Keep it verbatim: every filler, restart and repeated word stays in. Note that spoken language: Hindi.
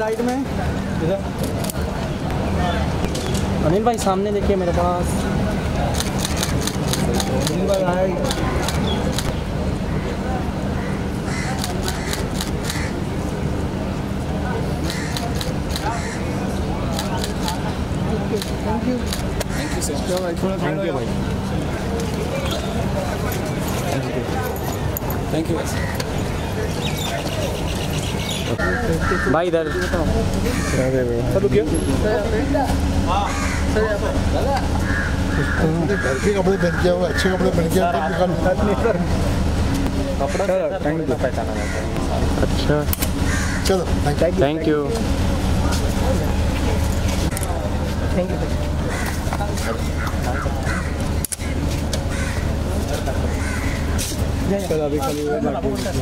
राइट में इधर अनिल भाई सामने देखिए मेरे पास अनिल भाई आए। Thank you thank you sir thank you भाई थैंक यू भाई इधर सर रुकिए घर के कपड़े पहन के आओ अच्छे कपड़े पहन के आओ कपड़ा थैंक यू पहचाना अच्छा चलो थैंक यू थैंक यू चलो अभी खाली